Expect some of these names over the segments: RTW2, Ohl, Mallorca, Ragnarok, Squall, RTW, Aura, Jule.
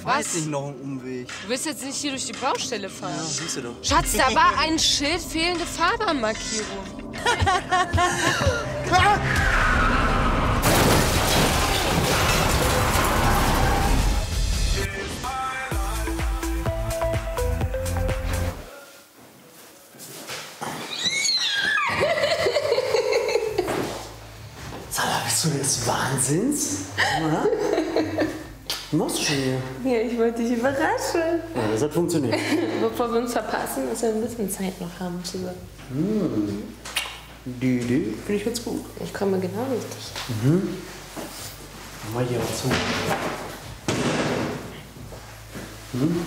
Ich weiß nicht, noch einen Umweg. Du willst jetzt nicht hier durch die Baustelle fahren. Ja, siehst du doch. Schatz, da war ein Schild, fehlende Fahrbahnmarkierung. Bist du des Wahnsinns? Oder? Was machst du schon hier? Ja, ich wollte dich überraschen. Ja, das hat funktioniert. Bevor wir uns verpassen, dass wir ein bisschen Zeit noch haben zusammen. Mhm. Die Idee finde ich jetzt gut. Ich komme genau richtig. Mhm. Mach mal hier was zu. Mhm.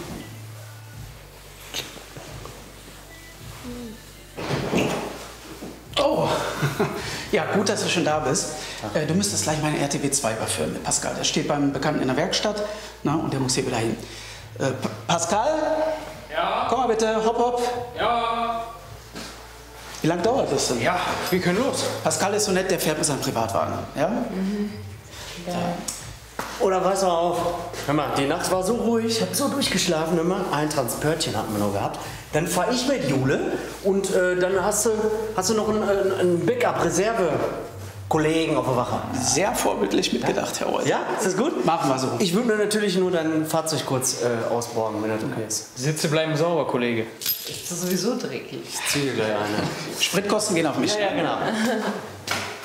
Oh! Ja, gut, dass du schon da bist. Du müsstest gleich meine RTW2 überführen mit Pascal. Der steht beim Bekannten in der Werkstatt, na, und der muss hier wieder hin. Pascal? Ja? Komm mal bitte, hopp, hopp. Ja? Wie lange dauert das denn? Ja, wir können los. Pascal ist so nett, der fährt mit seinem Privatwagen. Ja? Mhm. Ja. Oder weiß mal auf. Hör mal, die Nacht war so ruhig, ich hab so durchgeschlafen immer. Ein Transportchen hatten wir noch gehabt. Dann fahr ich mit Jule und dann hast du noch einen Backup-Reserve-Kollegen auf der Wache. Sehr vorbildlich mitgedacht, Herr Ohl. Ja, ist das gut? Machen wir so. Ich würde mir natürlich nur dein Fahrzeug kurz ausborgen, wenn das okay ist. Sitze bleiben sauber, Kollege. Ist das sowieso dreckig? Ich ziehe gleich eine. Spritkosten gehen auf mich. Ja, ja, genau.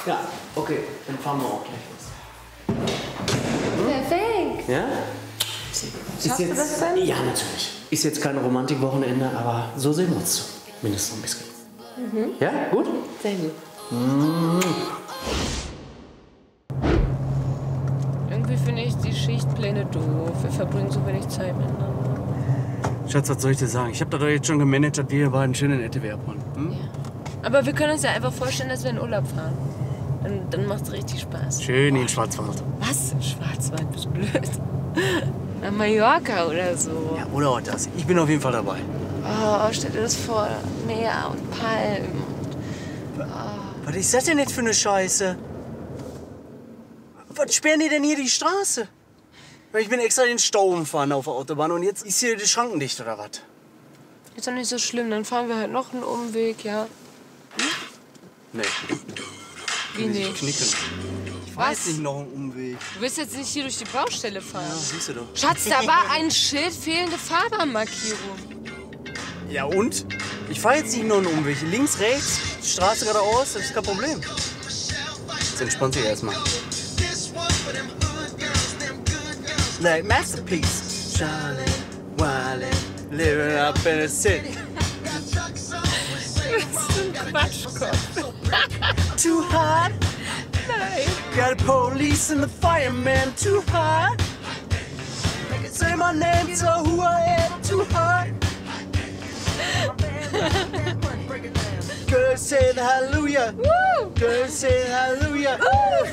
Ja, okay, dann fahren wir auch gleich. Perfekt! Ja? Schaffst du das denn? Ja, natürlich. Ist jetzt kein Romantikwochenende, aber so sehen wir uns. Mindestens ein bisschen. Mhm. Ja? Gut? Sehr gut. Mhm. Irgendwie finde ich die Schichtpläne doof. Wir verbringen so wenig Zeit miteinander. Schatz, was soll ich dir sagen? Ich habe da doch jetzt schon gemanagt, dass wir hier beiden schön in RTW abholen. Hm? Ja. Aber wir können uns ja einfach vorstellen, dass wir in Urlaub fahren. Dann macht's richtig Spaß. Schön in den Schwarzwald. Was? Schwarzwald? Bist blöd. Nach Mallorca oder so. Ja, oder auch das. Ich bin auf jeden Fall dabei. Oh, stell dir das vor. Meer und Palmen. Und, oh. Was ist das denn jetzt für eine Scheiße? Was sperren die denn hier die Straße? Ich bin extra den Stau umfahren auf der Autobahn und jetzt ist hier die Schrankendicht oder was? Ist doch nicht so schlimm. Dann fahren wir halt noch einen Umweg, ja. Hm? Nee. Ich weiß nicht, noch einen Umweg. Du willst jetzt nicht hier durch die Baustelle fahren. Ja, siehst du doch. Schatz, da war ein Schild, fehlende Fahrbahnmarkierung. Ja und? Ich fahre jetzt nicht noch einen Umweg. Links, rechts, Straße geradeaus, das ist kein Problem. Jetzt entspannt sich erstmal. Like Masterpiece. Charlie, Wiley, living up in the city. Too hot? Nein. Got the police and the fireman. Too hot? They can say my name, so who I am. Too hot? Girls say the hallelujah. Woo! Girls say the hallelujah. Woo!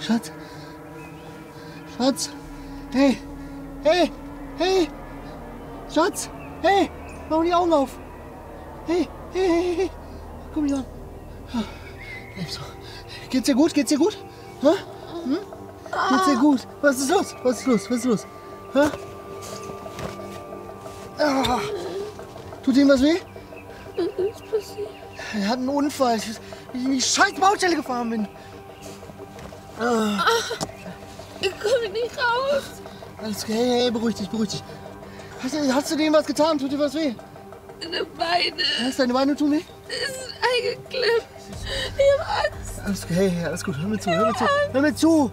Schatz, Schatz, hey, hey, hey, Schatz, hey, mach die Augen auf, hey, hey, hey, hey, komm hier an, geht's dir gut, hä? Hm? Geht's dir gut, was ist los, was ist los, was ist los, hä? Ah. Tut ihm was weh? Was ist passiert? Er hat einen Unfall, ich in die scheiß Baustelle gefahren bin. Ach, ich komme nicht raus. Alles klar, hey, hey, beruhig dich, beruhig dich. Hast du denen was getan? Tut dir was weh? Deine Beine. Was, deine Beine tun weh? Es ist eingeklemmt. Ich hab Angst. Alles klar, hey, hey, alles gut. Hör mir zu, hör mir zu. Hör mir zu.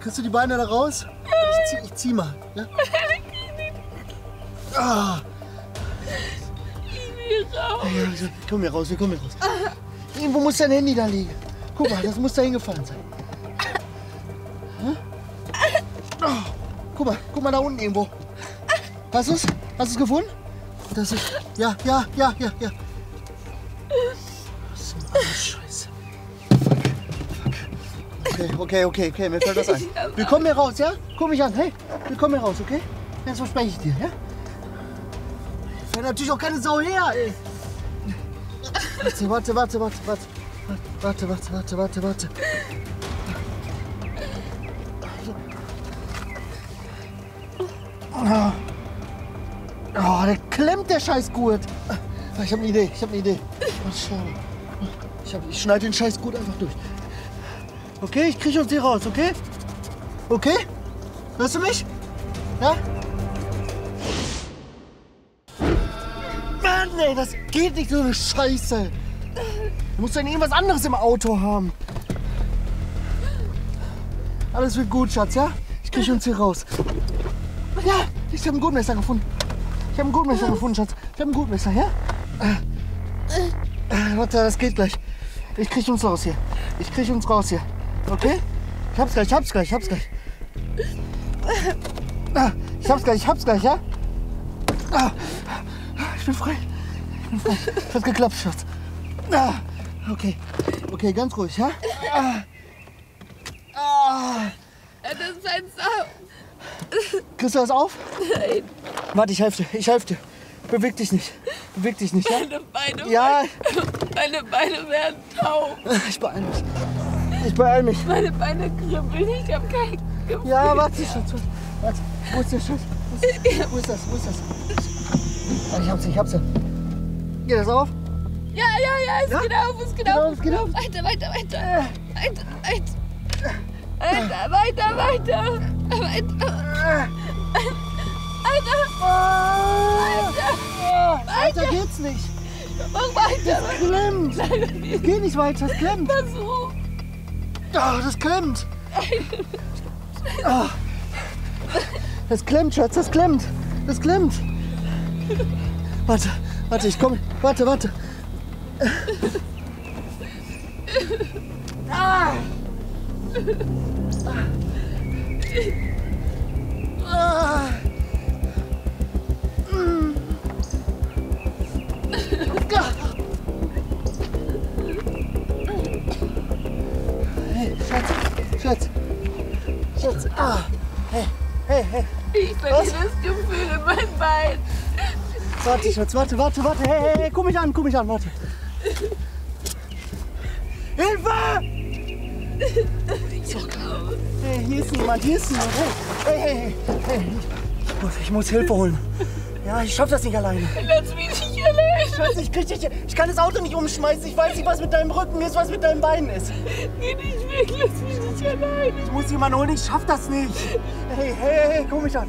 Kriegst du die Beine da raus? Ich zieh mal. Ja? Ah. Ich will raus. Hey, komm hier raus, wir kommen hier raus. Ah. Irgendwo muss dein Handy da liegen. Guck mal, das muss da hingefallen sein. Oh, Guck mal da unten irgendwo. Hast du es? Hast du es gefunden? Das ist. Ja. Was zum Arschscheiße. Fuck. Okay, mir fällt das ein. Wir kommen hier raus, ja? Guck mich an, hey, wir kommen hier raus, okay? Das verspreche ich dir, ja? Da fällt natürlich auch keine Sau her, ey. Warte. Oh, der klemmt, der Scheißgurt. Ich habe eine Idee. Ich schneide den Scheißgurt einfach durch. Okay, ich kriege uns hier raus, okay? Okay? Hörst du mich? Ja? Mann, ey, das geht nicht, so eine Scheiße. Du musst dann irgendwas anderes im Auto haben. Alles wird gut, Schatz, ja? Ich kriege uns hier raus. Ja, ich habe ein Gurtmesser gefunden. Schatz. Ich habe ein Gurtmesser, ja? Warte, das geht gleich. Ich krieg uns raus hier. Okay? Ich hab's gleich. Ich hab's gleich, ja? Ich bin frei. Das hat geklappt, Schatz. Okay, ganz ruhig, ja? Das Fenster. Kriegst du das auf? Nein. Warte, ich helfe dir. Beweg dich nicht, ja? Meine Beine werden taub. Ich beeil mich. Meine Beine kribbeln, ich hab kein Gefühl. Ja, warte. Wo ist der Schatz? Wo ist das? Ich hab's ja. Geht das auf? Ja, es geht auf. Weiter. Weiter geht's nicht. Mach weiter. Das klemmt. Es geht nicht weiter, das klemmt. Versuch. Das klemmt. Das klemmt, Schatz, das klemmt. Warte, ich komme. Warte. Hey, Schatz. Hey. Ich verliere das Gefühl in meinem Bein. Warte, Schatz, warte. Hey, guck mich an, warte. Hilfe! So, hey, hier ist niemand. Hey. Ich muss Hilfe holen. Ja, ich schaff das nicht alleine. Lass mich nicht alleine. Scheiße, ich kann das Auto nicht umschmeißen. Ich weiß nicht, was mit deinem Rücken ist, was mit deinen Beinen ist. Geh nicht weg, lass mich nicht alleine. Ich muss jemanden holen, ich schaff das nicht. Hey, guck mich an.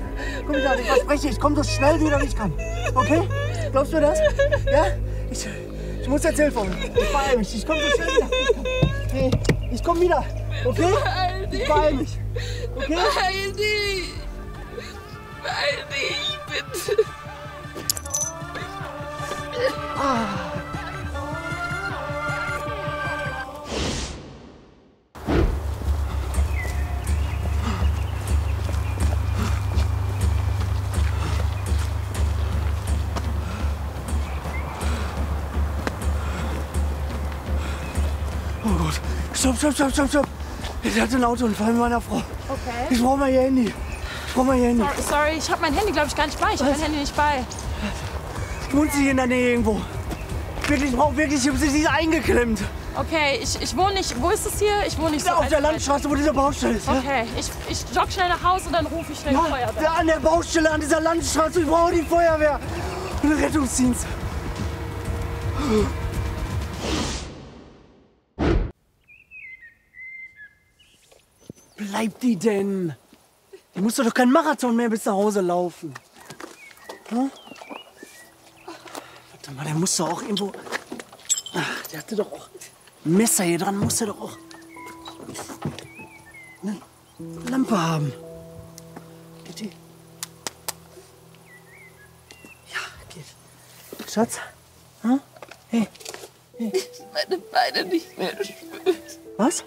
Ich verspreche, ich komme so schnell wieder, wie ich kann. Okay? Glaubst du das? Ja? Ich muss jetzt Hilfe holen. Ich beeil mich, ich komme so schnell wieder, wie ich kann. Hey, ich komme wieder. Okay? Ich beeil mich. Okay? Beeil dich, bitte. Oh Gott, stopp. Ich hatte einen Autounfall mit meiner Frau. Okay. Ich brauche mal ihr Handy. Sorry, ich habe mein Handy, glaube ich, gar nicht bei. Ich wohne sie in der Nähe irgendwo. Ich habe sie eingeklemmt. Okay, ich wohne nicht. Wo ist das hier? Ich wohne nicht so. Auf der Landstraße, wo dieser Baustelle ist. Okay, ja? Ich jogge schnell nach Hause und dann rufe ich schnell die Feuerwehr. An der Baustelle, an dieser Landstraße, ich brauche die Feuerwehr. Und den Rettungsdienst. Bleibt die denn? Du musst doch keinen Marathon mehr bis nach Hause laufen. Hm? Warte mal, der muss doch auch irgendwo... Ach, der hatte doch auch... Ein Messer hier dran, muss er doch auch... Eine Lampe haben. Geht die? Ja, geht. Schatz? Hm? Hey. Ich meine Beine nicht mehr spüren. Was?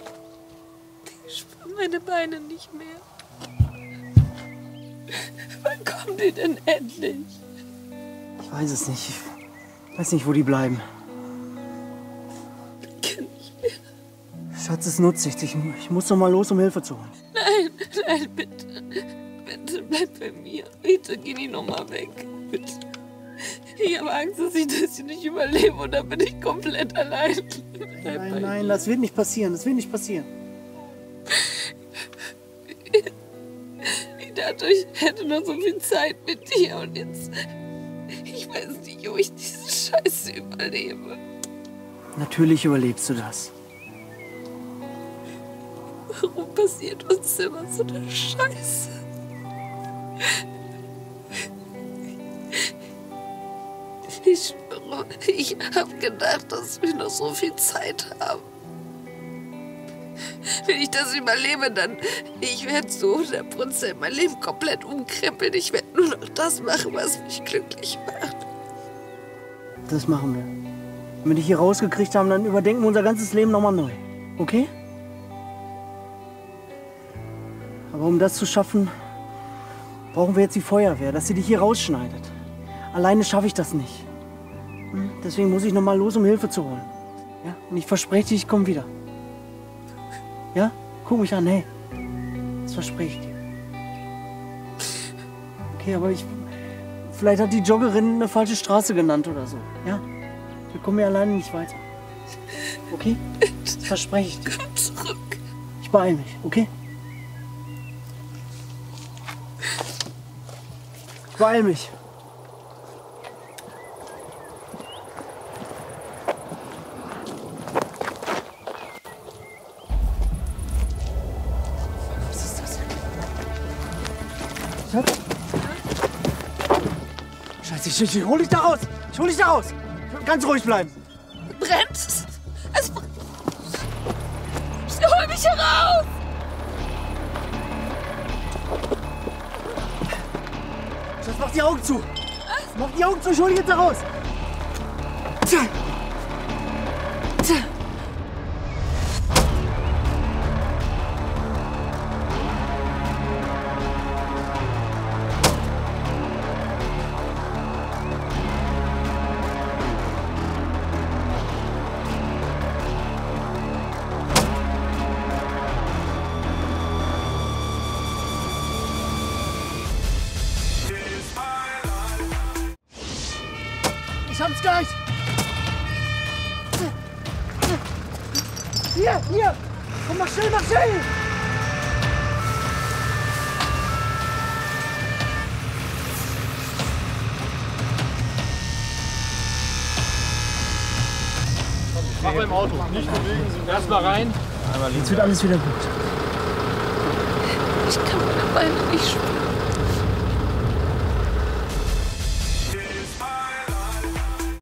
Ich spüre meine Beine nicht mehr. Wann kommen die denn endlich? Ich weiß es nicht. Ich weiß nicht, wo die bleiben. Ich kann nicht mehr. Schatz, es nutzt nichts. Ich muss noch mal los, um Hilfe zu holen. Nein, nein, bitte. Bitte bleib bei mir. Bitte geh die noch mal weg. Bitte. Ich habe Angst, dass ich nicht überlebe und dann bin ich komplett allein. Nein, nein, das wird nicht passieren. Das wird nicht passieren. Ich hätte noch so viel Zeit mit dir und jetzt... Ich weiß nicht, ob ich diese Scheiße überlebe. Natürlich überlebst du das. Warum passiert uns immer so eine Scheiße? Ich schwöre, ich habe gedacht, dass wir noch so viel Zeit haben. Wenn ich das überlebe, dann... Ich werde zu 100% mein Leben komplett umkrempeln. Ich werde nur noch das machen, was mich glücklich macht. Das machen wir. Wenn wir dich hier rausgekriegt haben, dann überdenken wir unser ganzes Leben nochmal neu. Okay? Aber um das zu schaffen, brauchen wir jetzt die Feuerwehr, dass sie dich hier rausschneidet. Alleine schaffe ich das nicht. Deswegen muss ich nochmal los, um Hilfe zu holen. Ja? Und ich verspreche dir, ich komme wieder. Ja? Guck mich an, hey. Das verspreche ich dir. Okay, aber ich... Vielleicht hat die Joggerin eine falsche Straße genannt oder so. Ja? Wir kommen hier alleine nicht weiter. Okay? Das verspreche ich dir. Komm zurück. Ich beeile mich, okay? Ich beeile mich. Scheiße, ich hol dich da raus! Ich hol dich da raus! Ganz ruhig bleiben! Brennt! Es brennt! Hol mich heraus! Schatz, mach die Augen zu! Was? Mach die Augen zu, ich hol dich jetzt da raus! Tja. Tja. Ich hab's gleich! Hier, hier! Komm, mach schnell, mach schnell! Mach mal im Auto, nicht bewegen, erstmal rein. Jetzt wird alles wieder gut. Ich kann meine Beine nicht spüren.